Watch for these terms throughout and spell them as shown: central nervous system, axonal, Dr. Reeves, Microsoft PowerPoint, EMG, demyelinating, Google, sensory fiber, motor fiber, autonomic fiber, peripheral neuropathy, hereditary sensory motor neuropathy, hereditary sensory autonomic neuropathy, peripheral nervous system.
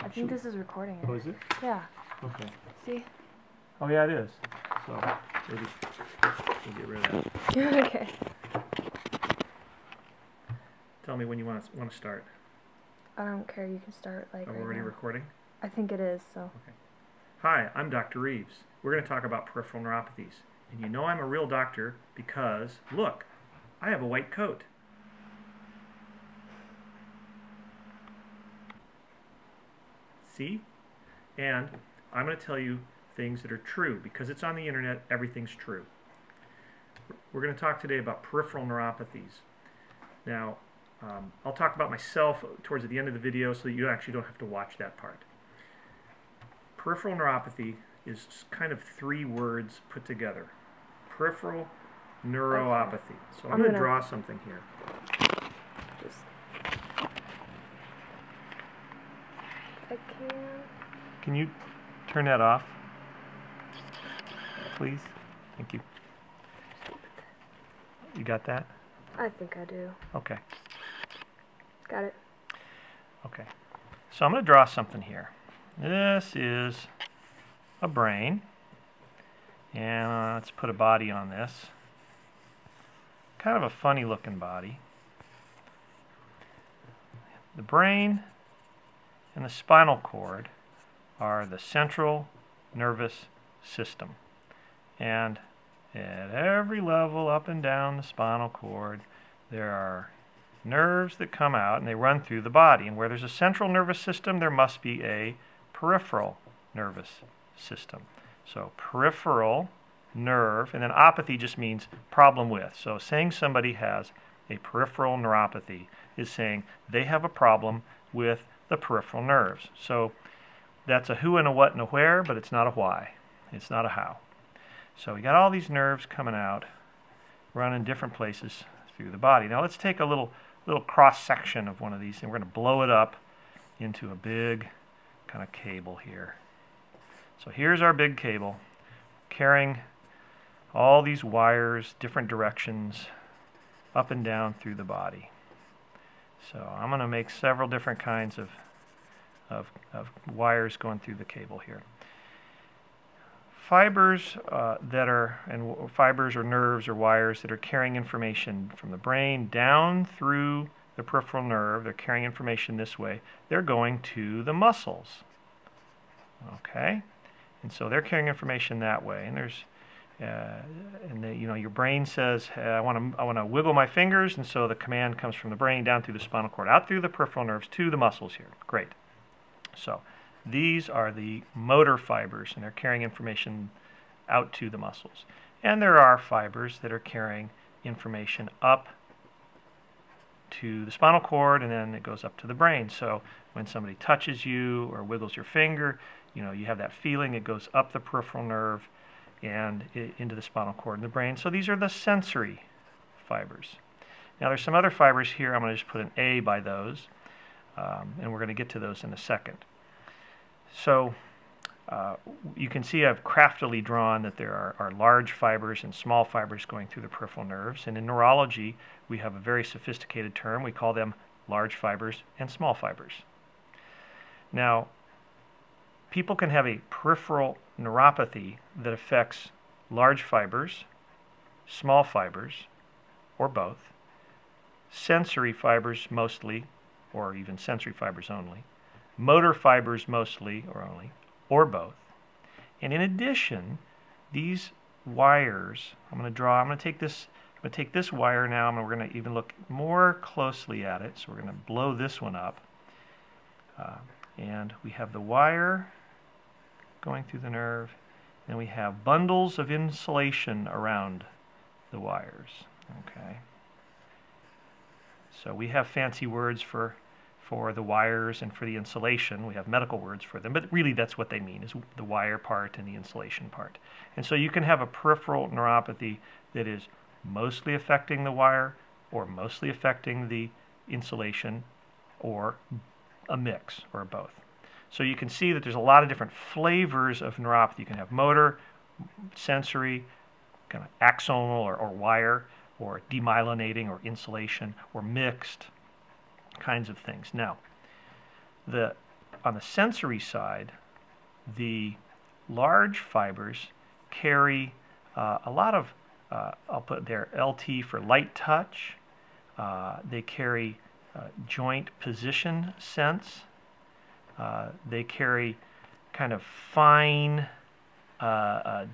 I think this is recording it. Oh, is it? Yeah. Okay. See? Oh, yeah, it is. So, maybe we'll get rid of that. Yeah, okay. Tell me when you want to start. I don't care. You can start like. Are we already recording? I think it is, so. Okay. Hi, I'm Dr. Reeves. We're going to talk about peripheral neuropathies. And you know I'm a real doctor because, look, I have a white coat. See? And I'm going to tell you things that are true. Because it's on the internet, everything's true. We're going to talk today about peripheral neuropathies. Now, I'll talk about myself towards the end of the video so that you actually don't have to watch that part. Peripheral neuropathy is kind of three words put together. Peripheral neuropathy. So I'm going to draw something here. Can you turn that off, please? Thank you. You got that? I think I do. Okay. Got it. Okay. So I'm going to draw something here. This is a brain. And let's put a body on this. Kind of a funny looking body. The brain and the spinal cord are the central nervous system. And at every level up and down the spinal cord, there are nerves that come out and they run through the body. And where there's a central nervous system, there must be a peripheral nervous system. So peripheral nerve, and then opathy just means problem with. So saying somebody has a peripheral neuropathy is saying they have a problem with the peripheral nerves. So that's a who and a what and a where, but it's not a why. It's not a how. So we got all these nerves coming out, running different places through the body. Now let's take a little cross-section of one of these, and we're going to blow it up into a big kind of cable here. So here's our big cable, carrying all these wires, different directions, up and down through the body. So I'm going to make several different kinds of wires going through the cable here. Fibers fibers or nerves or wires that are carrying information from the brain down through the peripheral nerve, they're carrying information this way, they're going to the muscles. Okay? And so they're carrying information that way. And there's you know, your brain says, I want to wiggle my fingers, and so the command comes from the brain down through the spinal cord, out through the peripheral nerves to the muscles here. Great. So these are the motor fibers, and they're carrying information out to the muscles. And there are fibers that are carrying information up to the spinal cord, and then it goes up to the brain. So when somebody touches you or wiggles your finger, you know, you have that feeling. It goes up the peripheral nerve and into the spinal cord and the brain. So these are the sensory fibers. Now there's some other fibers here. I'm going to just put an A by those, and we're going to get to those in a second. So you can see I've craftily drawn that there are large fibers and small fibers going through the peripheral nerves. And in neurology, we have a very sophisticated term. We call them large fibers and small fibers. Now, people can have a peripheral neuropathy that affects large fibers, small fibers, or both, sensory fibers mostly, or even sensory fibers only, motor fibers mostly or only, or both. And in addition, these wires, I'm going to take this wire now, and we're going to even look more closely at it. So we're going to blow this one up. And we have the wire going through the nerve, and we have bundles of insulation around the wires. Okay. So we have fancy words for the wires and for the insulation. We have medical words for them, but really that's what they mean, is the wire part and the insulation part. And so you can have a peripheral neuropathy that is mostly affecting the wire or mostly affecting the insulation or a mix or both. So you can see that there's a lot of different flavors of neuropathy. You can have motor, sensory, kind of axonal or wire, or demyelinating or insulation, or mixed kinds of things. Now, on the sensory side, the large fibers carry a lot of, I'll put there LT for light touch. They carry joint position sense. They carry kind of fine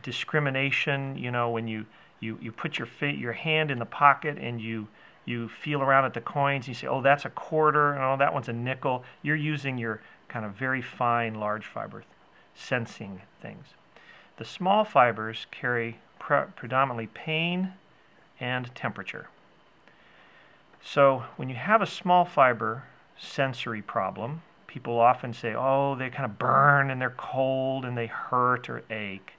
discrimination. You know, when you put your hand in the pocket and you feel around at the coins, and you say, oh, that's a quarter, and oh, that one's a nickel. You're using your kind of very fine large fiber sensing things. The small fibers carry predominantly pain and temperature. So when you have a small fiber sensory problem, people often say, oh, they kind of burn and they're cold and they hurt or ache.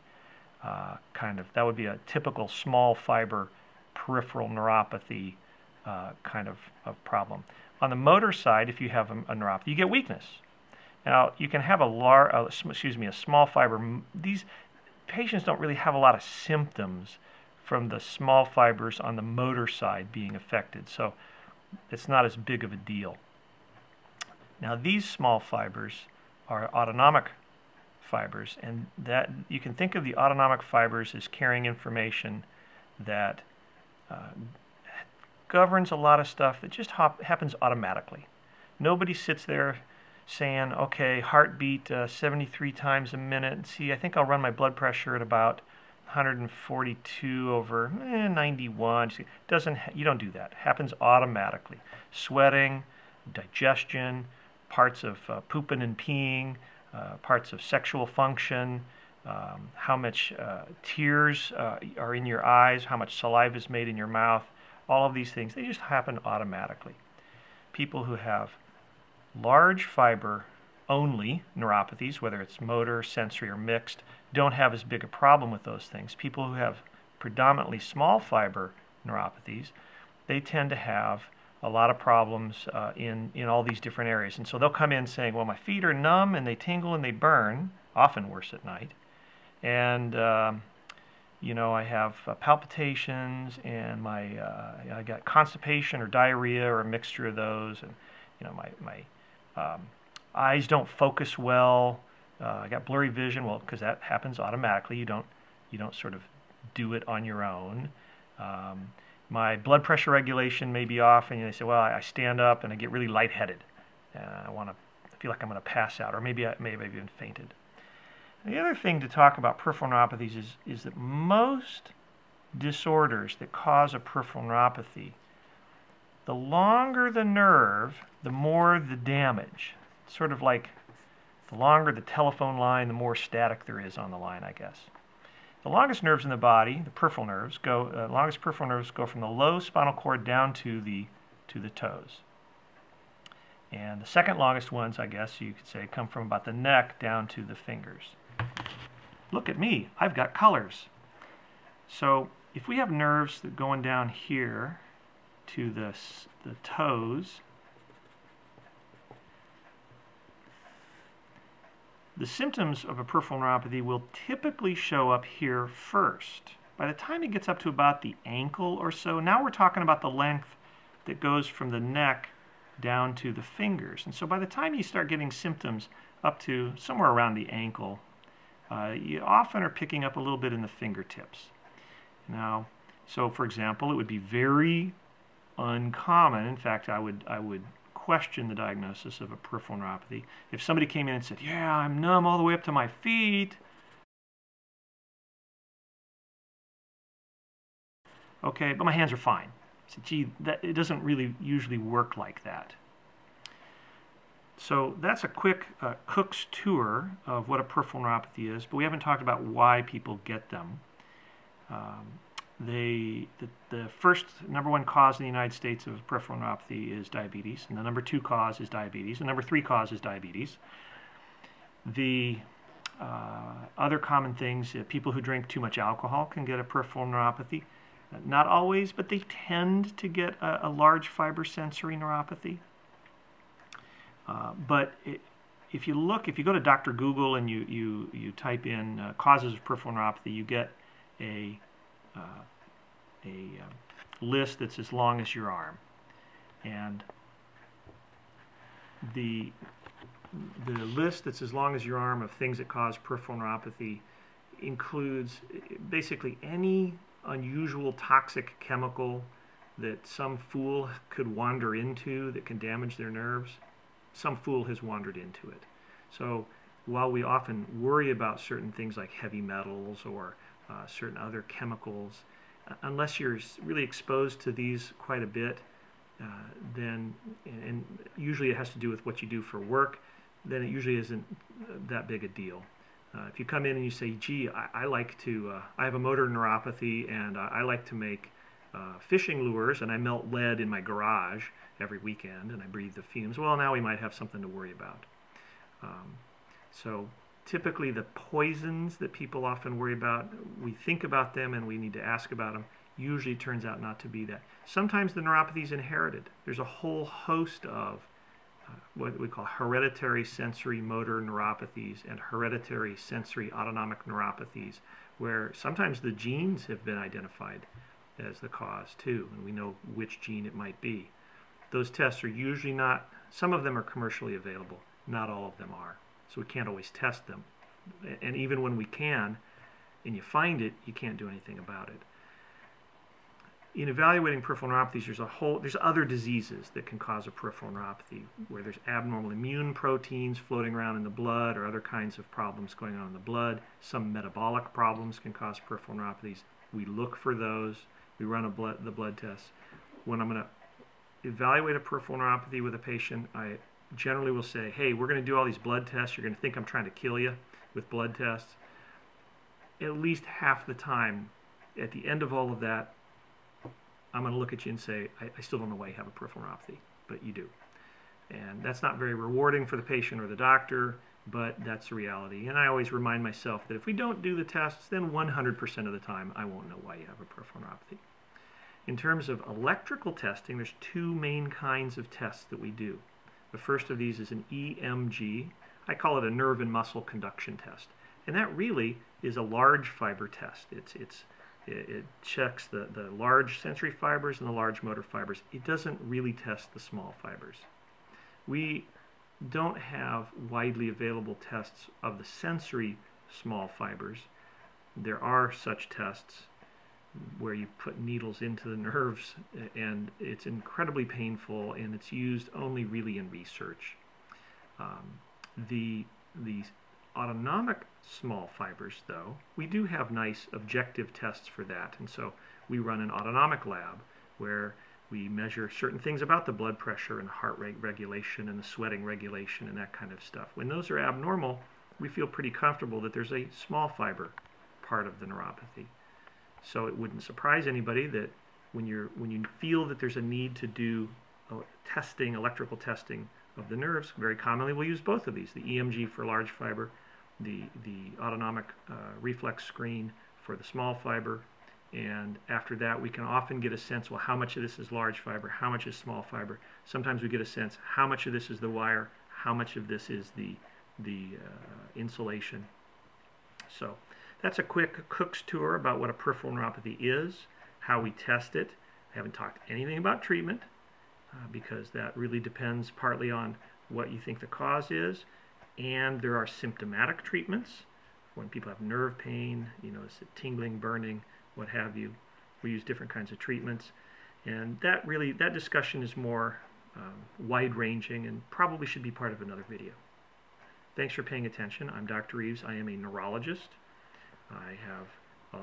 Kind of, that would be a typical small fiber peripheral neuropathy kind of problem. On the motor side, if you have a neuropathy, you get weakness. Now, you can have a small fiber. These patients don't really have a lot of symptoms from the small fibers on the motor side being affected, so it's not as big of a deal. Now, these small fibers are autonomic fibers, and that you can think of the autonomic fibers as carrying information that governs a lot of stuff that just happens automatically. Nobody sits there saying, okay, heartbeat 73 times a minute. See, I think I'll run my blood pressure at about 142 over 91. You don't do that. It happens automatically. Sweating, digestion, parts of pooping and peeing, parts of sexual function, how much tears are in your eyes, how much saliva is made in your mouth, all of these things, they just happen automatically. People who have large fiber only neuropathies, whether it's motor, sensory, or mixed, don't have as big a problem with those things. People who have predominantly small fiber neuropathies, they tend to have a lot of problems in all these different areas. And so they'll come in saying, well, my feet are numb and they tingle and they burn, often worse at night. And, you know, I have palpitations and I got constipation or diarrhea or a mixture of those. And, you know, my eyes don't focus well. I got blurry vision. Well, because that happens automatically. You don't sort of do it on your own. My blood pressure regulation may be off, and they say, well, I stand up and I get really lightheaded. And I feel like I'm going to pass out, or maybe I may have even fainted. And the other thing to talk about peripheral neuropathies is that most disorders that cause a peripheral neuropathy, the longer the nerve, the more the damage. It's sort of like the longer the telephone line, the more static there is on the line, I guess. The longest nerves in the body, the peripheral nerves, go from the low spinal cord down to the toes. And the second longest ones, I guess you could say, come from about the neck down to the fingers. Look at me, I've got colors. So if we have nerves that going down here to the toes, the symptoms of a peripheral neuropathy will typically show up here first. By the time it gets up to about the ankle or so, now we're talking about the length that goes from the neck down to the fingers. And so by the time you start getting symptoms up to somewhere around the ankle, you often are picking up a little bit in the fingertips. Now, so for example, it would be very uncommon. In fact, I would question the diagnosis of a peripheral neuropathy if somebody came in and said, yeah, I'm numb all the way up to my feet. Okay, but my hands are fine. I said, gee, it doesn't really usually work like that. So that's a quick Cook's tour of what a peripheral neuropathy is, but we haven't talked about why people get them. The first number one cause in the United States of peripheral neuropathy is diabetes, and the number two cause is diabetes, and the number three cause is diabetes. The other common things, people who drink too much alcohol can get a peripheral neuropathy. Not always, but they tend to get a large fiber sensory neuropathy. If you go to Dr. Google and you type in causes of peripheral neuropathy, you get a list that's as long as your arm. And the the list that's as long as your arm of things that cause peripheral neuropathy includes basically any unusual toxic chemical that some fool could wander into that can damage their nerves. Some fool has wandered into it. So while we often worry about certain things like heavy metals or certain other chemicals, unless you're really exposed to these quite a bit, and usually it has to do with what you do for work, then it usually isn't that big a deal. If you come in and you say, gee, I have a motor neuropathy and I like to make fishing lures and I melt lead in my garage every weekend and I breathe the fumes, well, now we might have something to worry about. So typically the poisons that people often worry about, we think about them and we need to ask about them, usually turns out not to be that. Sometimes the neuropathy is inherited. There's a whole host of what we call hereditary sensory motor neuropathies and hereditary sensory autonomic neuropathies, where sometimes the genes have been identified as the cause too, and we know which gene it might be. Those tests are usually not, some of them are commercially available, not all of them are. So we can't always test them. And even when we can, and you find it, you can't do anything about it. In evaluating peripheral neuropathies, there's other diseases that can cause a peripheral neuropathy, where there's abnormal immune proteins floating around in the blood or other kinds of problems going on in the blood. Some metabolic problems can cause peripheral neuropathies. We look for those. We run the blood tests. When I'm going to evaluate a peripheral neuropathy with a patient, I generally will say, hey, we're going to do all these blood tests. You're going to think I'm trying to kill you with blood tests. At least half the time, at the end of all of that, I'm going to look at you and say, I still don't know why you have a peripheral neuropathy, but you do. And that's not very rewarding for the patient or the doctor, but that's the reality. And I always remind myself that if we don't do the tests, then 100% of the time, I won't know why you have a peripheral neuropathy. In terms of electrical testing, there's two main kinds of tests that we do. The first of these is an EMG. I call it a nerve and muscle conduction test. And that really is a large fiber test. It checks the large sensory fibers and the large motor fibers. It doesn't really test the small fibers. We don't have widely available tests of the sensory small fibers. There are such tests where you put needles into the nerves, and it's incredibly painful, and it's used only really in research. The autonomic small fibers, though, we do have nice objective tests for that, and so we run an autonomic lab where we measure certain things about the blood pressure and heart rate regulation and the sweating regulation and that kind of stuff. When those are abnormal, we feel pretty comfortable that there's a small fiber part of the neuropathy. So it wouldn't surprise anybody that when you feel that there's a need to do testing, electrical testing of the nerves, very commonly we'll use both of these, the EMG for large fiber, the autonomic reflex screen for the small fiber, and after that we can often get a sense, well, how much of this is large fiber, how much is small fiber. Sometimes we get a sense how much of this is the wire, how much of this is the insulation. So that's a quick Cook's tour about what a peripheral neuropathy is, how we test it. I haven't talked anything about treatment because that really depends partly on what you think the cause is, and there are symptomatic treatments. When people have nerve pain, you notice it tingling, burning, what have you. We use different kinds of treatments, and that discussion is more wide-ranging and probably should be part of another video. Thanks for paying attention. I'm Dr. Reeves. I am a neurologist. I have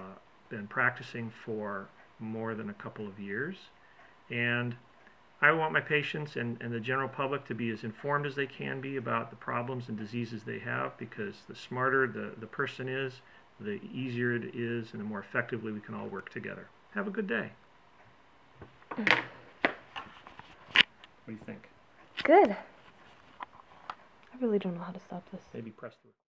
been practicing for more than a couple of years, and I want my patients and the general public to be as informed as they can be about the problems and diseases they have, because the smarter the person is, the easier it is, and the more effectively we can all work together. Have a good day. What do you think? Good. I really don't know how to stop this. Maybe press the